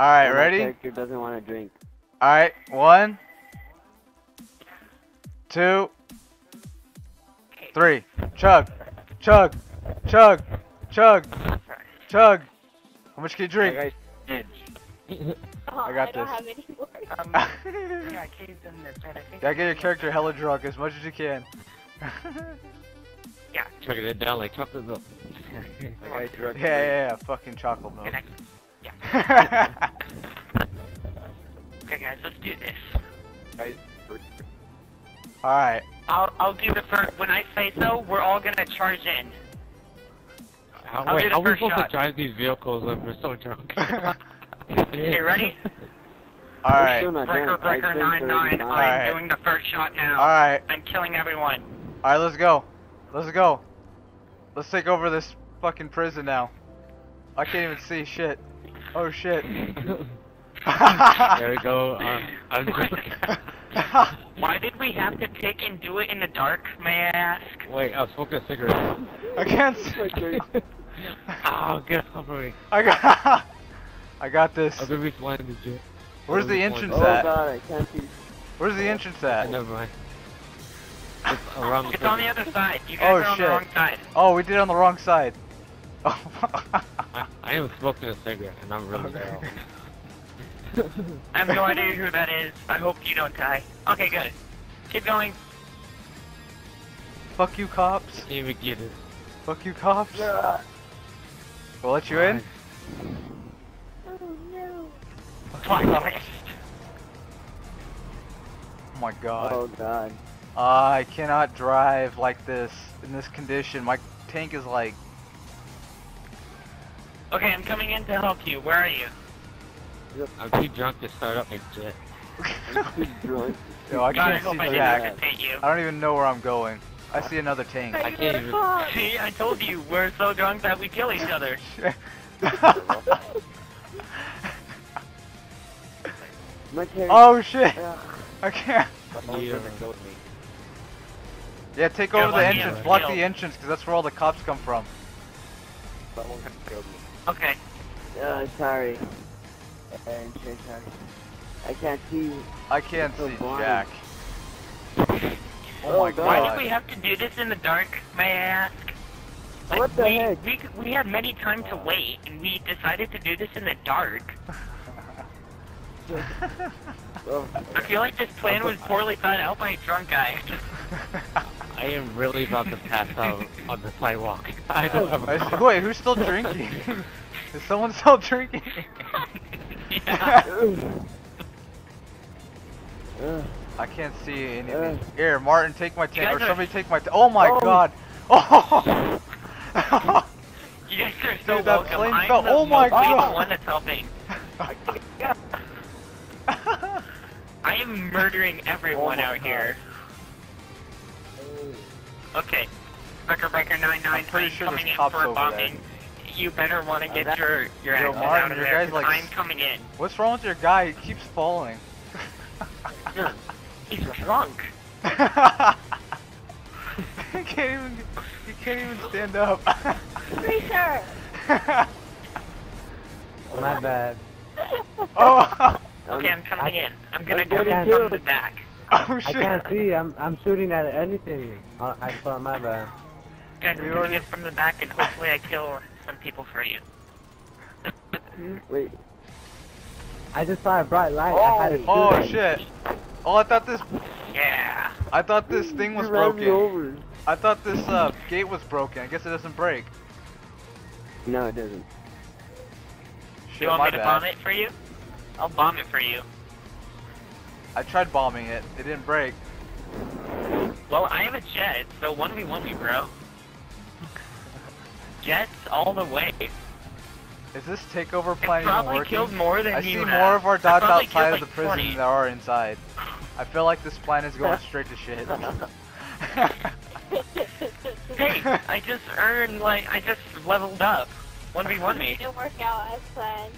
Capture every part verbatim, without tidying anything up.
Alright, ready? My character doesn't want to drink. Alright, one, two, three. Chug, chug, chug, chug, chug. How much can you drink? I got this. I don't have any more. Um, yeah, I caved in this, but I think gotta get your character hella drunk as much as you can. Yeah. Chugging it down like chocolate milk. Like yeah, yeah, yeah, fucking chocolate milk. I, yeah. Okay, guys, let's do this. Alright. I'll, I'll do the first. When I say so, we're all gonna charge in. How, I'll wait, do the how first are we supposed shot. to drive these vehicles if we're so drunk? Okay, ready? Alright. Breaker, breaker, nine, nine. I'm doing the first shot now. Alright. I'm killing everyone. Alright, let's go. Let's go. Let's take over this fucking prison now. I can't even see shit. Oh shit. There we go. Um, I'm Why did we have to pick and do it in the dark, may I ask? Wait, I was smoking a cigarette. I can't see. Oh, get over me. I got. I got this. I'm gonna be flying to jail. Where's the entrance oh, at? Oh god, I can't see. Where's the entrance at? Oh, never mind. It's, around the it's on the other side. You guys oh, are on shit. the wrong side. Oh, we did it on the wrong side. I, I am smoking a cigarette and I'm really okay. Down. I have no idea who that is. I hope you don't die. Okay, good. Keep going. Fuck you, cops. I can't even get it. Fuck you, cops. Yeah. We'll let you All in. Right. Oh my god. Oh god. Uh, I cannot drive like this in this condition. My tank is like. Okay, I'm coming in to help you. Where are you? I'm too drunk to start up my jet. I'm too drunk. Yo, I can't see Jack. I don't even know where I'm going. I see another tank. I can't even. See, I told you we're so drunk that we kill each other. Oh shit! Yeah. I can't. Yeah. yeah, take over yeah, the entrance. Yeah. Block yeah. the entrance, because that's where all the cops come from. Okay. Uh, sorry. Uh, sorry. I can't see. I can't so see blind. Jack. Oh, oh my god. Why did we have to do this in the dark, may I ask? Like, what the we, heck? We, we had many time to wait, and we decided to do this in the dark. I feel like this plan was poorly thought out by a drunk guy. I am really about to pass out on the sidewalk. I don't have a car. Wait, who's still drinking? Is someone still drinking? I can't see anything. Here, Martin, take my tank, or somebody are... take my tank. Oh my oh. god! Oh! You guys are so Dude, that welcome. I'm fell. the oh my god. one that's helping. I am murdering everyone oh out God. here. Okay, Breaker Breaker nine nine, I'm I'm sure coming in for bombing. There. You better want to get uh, your your yo, asses Martin, out of your there. Guys, like, I'm coming in. What's wrong with your guy? He keeps falling. Dude, he's drunk. He can't even. He can't even stand up. Freezer. My bad. Oh. Okay, I'm coming I, in. I'm gonna go from the back. Oh, shit. I can't see. I'm I'm shooting at anything. I, I saw my bad. Guys, I'm coming in from the back, and hopefully I kill some people for you. Wait. I just saw a bright light. Oh, I had to oh it. shit. Oh, I thought this. Yeah. I thought this thing was broken. Over. I thought this uh gate was broken. I guess it doesn't break. No, it doesn't. Shit, you want me to bomb it for you? I'll bomb it for you. I tried bombing it. It didn't break. Well, I have a jet, so one v one me, bro. Jets all the way. Is this takeover plan even working? It probably killed more than I you I see have. more of our dots outside like of the prison than there are inside. I feel like this plan is going straight to shit. Hey, I just earned, like, I just leveled up. one v one me. It didn't work out as planned.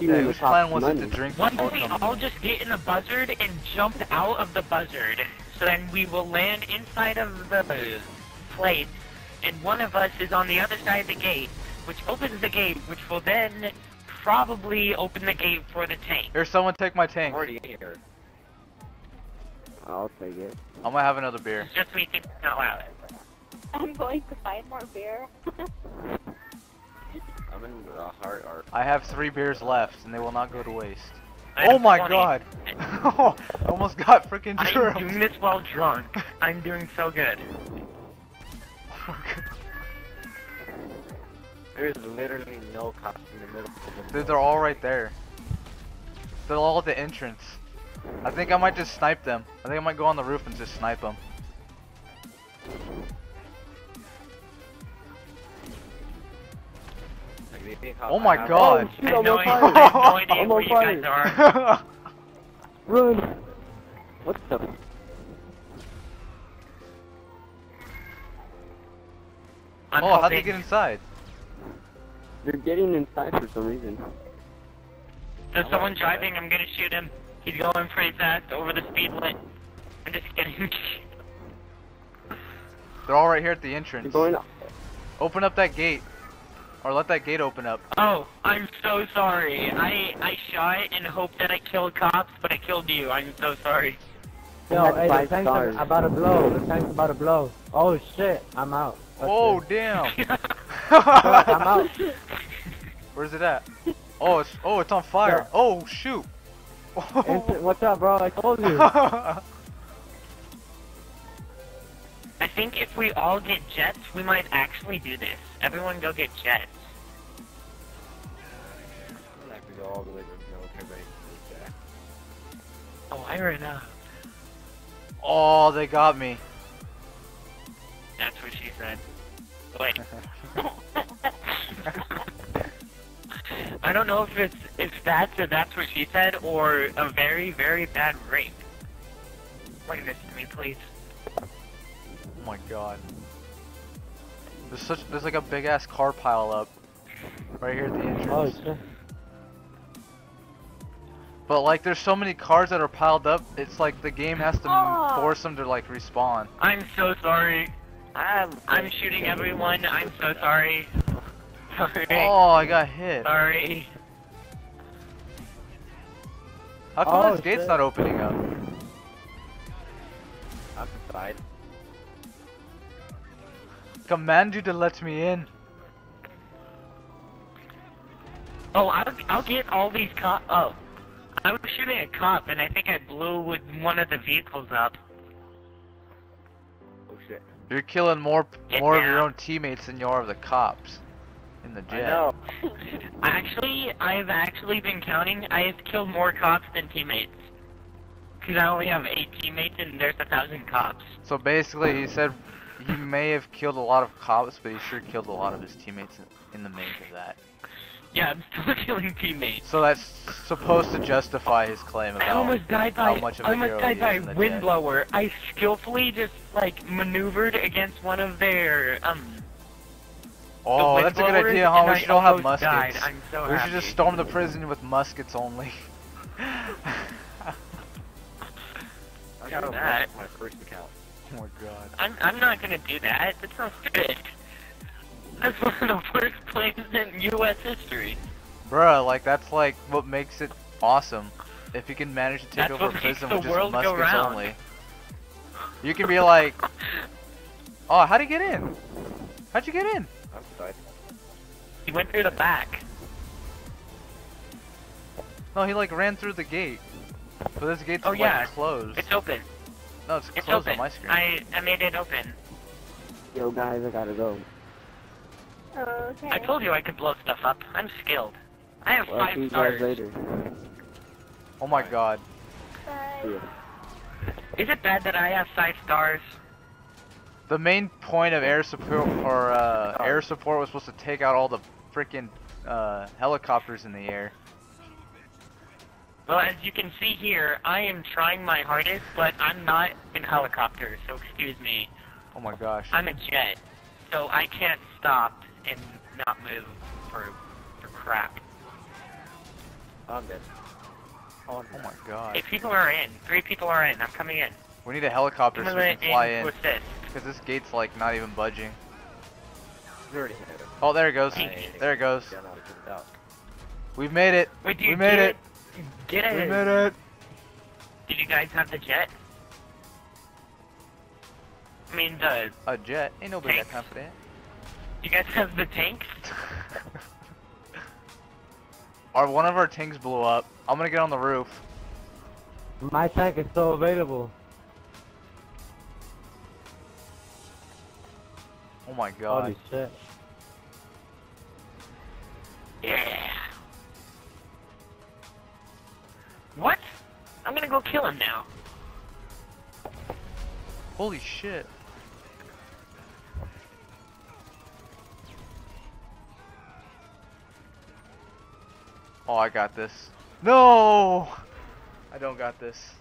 Dude, which plan was it to drink? Why don't we all just get in the buzzard and jump out of the buzzard? So then we will land inside of the plate, and one of us is on the other side of the gate, which opens the gate, which will then probably open the gate for the tank. Here, someone take my tank. I'm already here. I'll take it. I'm gonna have another beer. It's just we can allow it. I'm going to find more beer. I'm in a hard art. I have three beers left, and they will not go to waste. I'm oh my twenty. God! I almost got freaking drunk. I'm doing this while drunk. I'm doing so good. There's literally no cops in the middle of the Dude, they're all right there. They're all at the entrance. I think I might just snipe them. I think I might go on the roof and just snipe them. Oh my God! Oh, shoot, I'm on fire! I'm on fire! Run! What the? I'm oh, how'd they get inside? They're getting inside for some reason. There's oh, someone driving, I'm gonna shoot him. He's going pretty fast over the speed limit. I'm just kidding. They're all right here at the entrance. Going up. Open up that gate. Or let that gate open up. Oh, I'm so sorry. I I shot and hoped that I killed cops, but I killed you. I'm so sorry. No, hey, the tank's about to blow. The tank's about to blow. Oh shit, I'm out. That's oh it. Damn. I'm out. Where's it at? Oh, it's oh it's on fire. Yeah. Oh shoot. Oh. Instant, what's up, bro? I told you. I think if we all get jets, we might actually do this. Everyone go get jets. I'm gonna have to go all the way to military base. Oh, I ran out. Oh, they got me. That's what she said. Wait. I don't know if it's if that's or that's what she said or a very, very bad rape. Play this to me, please. Oh my God. There's such there's like a big ass car pile up right here at the entrance. Oh, but like there's so many cars that are piled up, it's like the game has to oh. force them to like respawn. I'm so sorry. I'm I'm shooting everyone. I'm so sorry. Sorry. Oh, I got hit. Sorry. How come oh, this gate's shit. not opening up? I'm inside. Command you to let me in. Oh, I'll, I'll get all these cops. Oh, I was shooting a cop and I think I blew with one of the vehicles up. Oh shit! You're killing more get more down. of your own teammates than you are of the cops in the jet. I know. Actually, I've actually been counting. I have killed more cops than teammates. Cause I only have eight teammates and there's a thousand cops. So basically, he said. He may have killed a lot of cops, but he sure killed a lot of his teammates in the make of that. Yeah, I'm still killing teammates. So that's supposed to justify his claim about I almost died by, how much of a I almost hero died he by is in the windblower. Jet. I skillfully just like maneuvered against one of their um. Oh, the that's a good idea, huh? We should all have muskets. Died. I'm so we happy. should just storm the prison with muskets only. I got that. My first account. Oh my God. I'm, I'm not gonna do that. That's not good. That's one of the worst places in U S history. Bruh, like, that's like what makes it awesome. If you can manage to take that's over a prison with just muskets only. You can be like, oh, how'd he get in? How'd you get in? I'm sorry. He went through the back. No, he like ran through the gate. But this gate's oh, like yeah. closed. It's open. No, it's, it's closed open. on my screen. I, I made it open. Yo guys, I gotta go. Okay. I told you I could blow stuff up. I'm skilled. I have well, five see stars. You guys later. Oh my God. Bye. Is it bad that I have five stars? The main point of air support or uh, oh. air support was supposed to take out all the freaking uh, helicopters in the air. Well, as you can see here, I am trying my hardest, but I'm not in helicopter, so excuse me. Oh my gosh. I'm a jet, so I can't stop and not move for, for crap. I'm dead. Oh my God. Hey, people are in. Three people are in. I'm coming in. We need a helicopter so we can fly in. What's this? Because this gate's like not even budging. Oh, there it goes. There it goes. We've made it. Wait, we made it. it. Get it. We made it. Did you guys have the jet? I mean the... A jet? Ain't nobody tanks. that confident. You guys have the tanks? Our, one of our tanks blew up. I'm gonna get on the roof. My tank is still available. Oh my god. Holy shit. Yeah. What? I'm gonna go kill him now. Holy shit. Oh, I got this. No! I don't got this.